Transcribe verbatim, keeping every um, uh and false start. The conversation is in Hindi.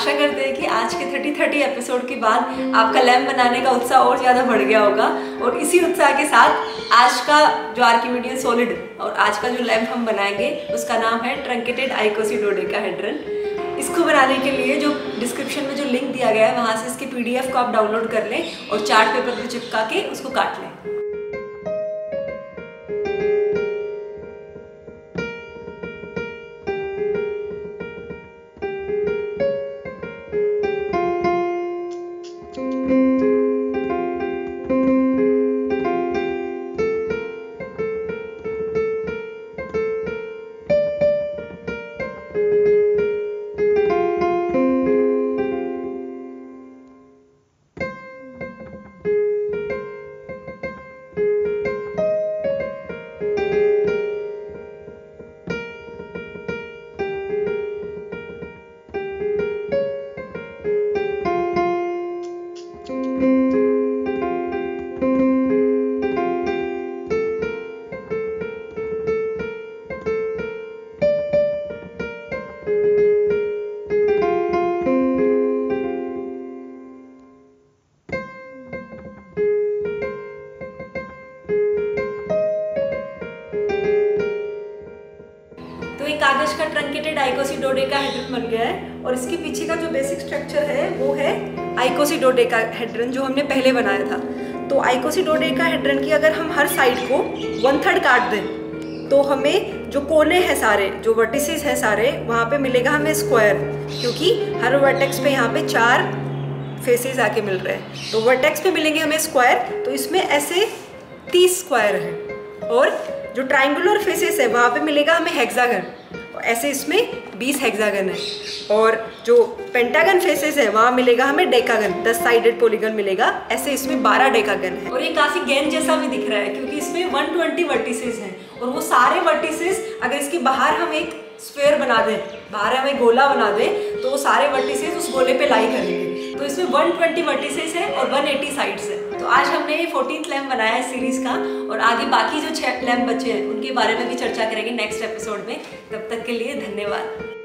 आशा करते हैं कि आज के तीस तीस एपिसोड के बाद आपका लैम्प बनाने का उत्साह और ज़्यादा बढ़ गया होगा, और इसी उत्साह के साथ आज का जो आर्किमीडियन सॉलिड और आज का जो लैम्प हम बनाएंगे उसका नाम है ट्रंकेटेड आइकोसिडोडेकाहेड्रोन। इसको बनाने के लिए जो डिस्क्रिप्शन में जो लिंक दिया गया है वहाँ से इसके पीडीएफ को आप डाउनलोड कर लें और चार्ट पेपर पर चिपका के उसको काट लें। कागज का ट्रंकेटेड आइकोसिडोडेकाहेड्रोन बन गया है, और इसके पीछे का जो बेसिक स्ट्रक्चर है वो है आइकोसिडोडेकाहेड्रोन जो हमने पहले बनाया था। तो आइकोसिडोडेकाहेड्रोन की अगर हम हर साइड को वन थर्ड काट दें तो हमें जो कोने हैं सारे, जो वर्टिसेस हैं सारे, वहाँ पे मिलेगा हमें स्क्वायर, क्योंकि हर वर्टेक्स पे यहाँ पे चार फेसेस आके मिल रहे हैं। तो वर्टेक्स पे मिलेंगे हमें स्क्वायर, तो इसमें ऐसे तीस स्क्वायर हैं, और जो ट्राइंगुलर फेसेस है वहाँ पे मिलेगा हमें हेक्सागन, ऐसे इसमें बीस हेक्सागन है, और जो पेंटागन फेसेस है वहाँ मिलेगा हमें डेकागन, दस साइडेड पॉलीगन मिलेगा, ऐसे इसमें बारह डेकागन है। और ये काफ़ी गेंद जैसा भी दिख रहा है क्योंकि इसमें एक सौ बीस वर्टिसेस हैं, और वो सारे वर्टिसेस अगर इसके बाहर हम एक स्फेयर बना दें, बाहर हम एक गोला बना दें, तो वो सारे वर्टिसेस उस गोले पे लाई करेंगे। तो इसमें एक सौ बीस वर्टिसेस है और एक सौ अस्सी साइड्स है। तो आज हमने ये फोर्टीन्थ लैम्प बनाया है सीरीज़ का, और आगे बाकी जो छह लैम्प बचे हैं उनके बारे में भी चर्चा करेंगे नेक्स्ट एपिसोड में। तब तक के लिए धन्यवाद।